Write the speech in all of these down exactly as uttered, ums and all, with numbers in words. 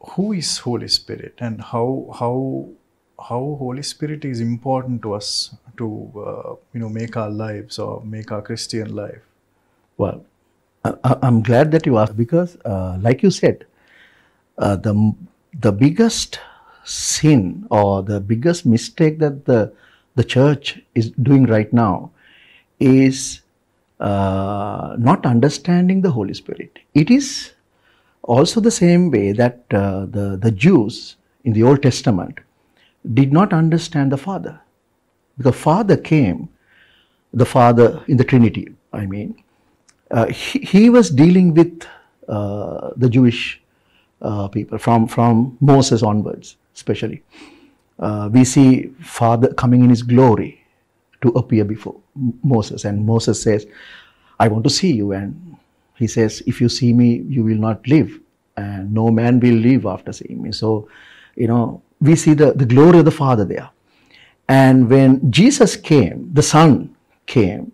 who is Holy Spirit and how how how Holy Spirit is important to us to uh, you know make our lives or make our Christian life. Well, I, I'm glad that you asked, because uh, like you said, uh, the the biggest sin or the biggest mistake that the the church is doing right now is uh, not understanding the Holy Spirit. It is also the same way that uh, the, the Jews in the Old Testament did not understand the Father. Because Father came, the Father in the Trinity, I mean, uh, he, he was dealing with uh, the Jewish uh, people from, from Moses onwards, especially. Uh, we see Father coming in His glory to appear before Moses, and Moses says, I want to see you, and He says, if you see me, you will not live, and no man will live after seeing me. So, you know, we see the, the glory of the Father there. And when Jesus came, the Son came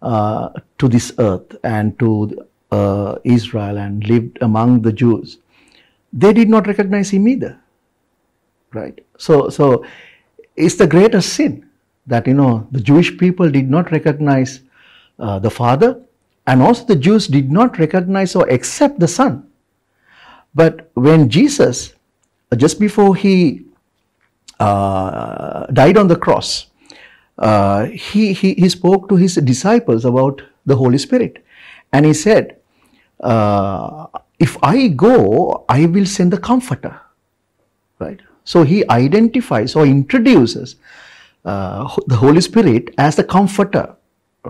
uh, to this earth and to uh, Israel and lived among the Jews, they did not recognize Him either, right? So, so it's the greatest sin that, you know, the Jewish people did not recognize uh, the Father. And also the Jews did not recognize or accept the Son. But when Jesus, just before He uh, died on the cross, uh, he, he, he spoke to His disciples about the Holy Spirit. And He said, uh, if I go, I will send the Comforter. Right? So He identifies or introduces uh, the Holy Spirit as the Comforter.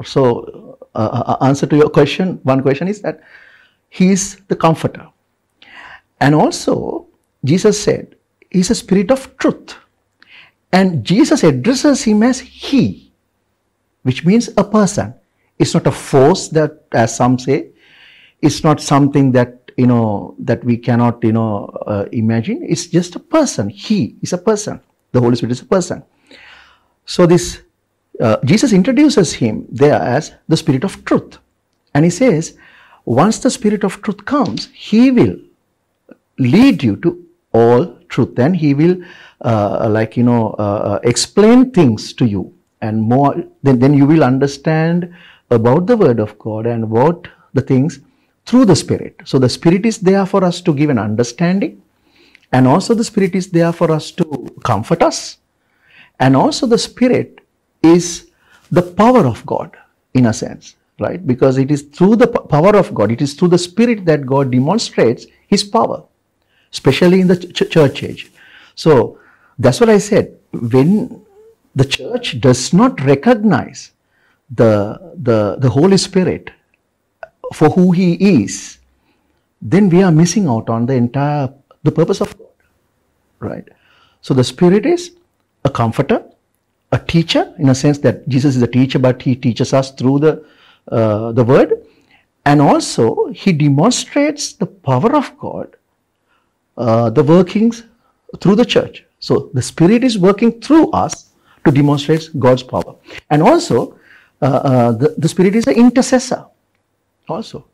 So, Uh, answer to your question, one question is that He is the Comforter. And also Jesus said He is a Spirit of truth, and Jesus addresses Him as He, which means a person. It's not a force that, as some say, it's not something that, you know, that we cannot, you know, uh, imagine. It's just a person. He is a person. The Holy Spirit is a person. So this Uh, Jesus introduces Him there as the Spirit of truth. And He says, once the Spirit of truth comes, He will lead you to all truth. And He will, uh, like, you know, uh, explain things to you. And more, then, then you will understand about the Word of God and about the things through the Spirit. So the Spirit is there for us to give an understanding. And also the Spirit is there for us to comfort us. And also the Spirit is the power of God, in a sense, right? Because it is through the power of God, it is through the Spirit that God demonstrates His power, especially in the ch church age. So that's what I said. When the church does not recognize the, the, the Holy Spirit for who He is, then we are missing out on the entire, the purpose of God, right? So the Spirit is a comforter, a teacher, in a sense that Jesus is a teacher, but He teaches us through the, uh, the Word. And also He demonstrates the power of God, uh, the workings through the church. So the Spirit is working through us to demonstrate God's power. And also uh, uh, the, the Spirit is an intercessor also.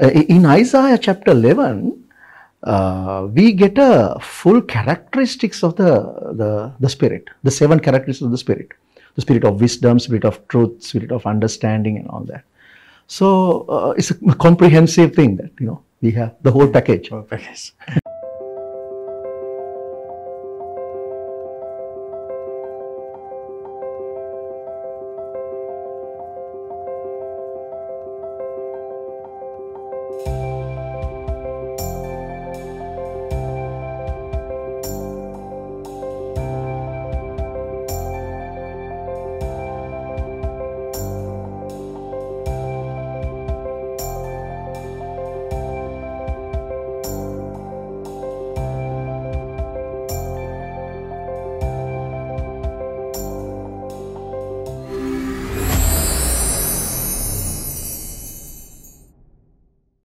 Uh, in Isaiah chapter eleven, Uh, we get a full characteristics of the, the, the Spirit, the seven characteristics of the Spirit, the Spirit of wisdom, Spirit of truth, Spirit of understanding, and all that. So uh, it's a comprehensive thing that, you know, we have the whole package. Whole package.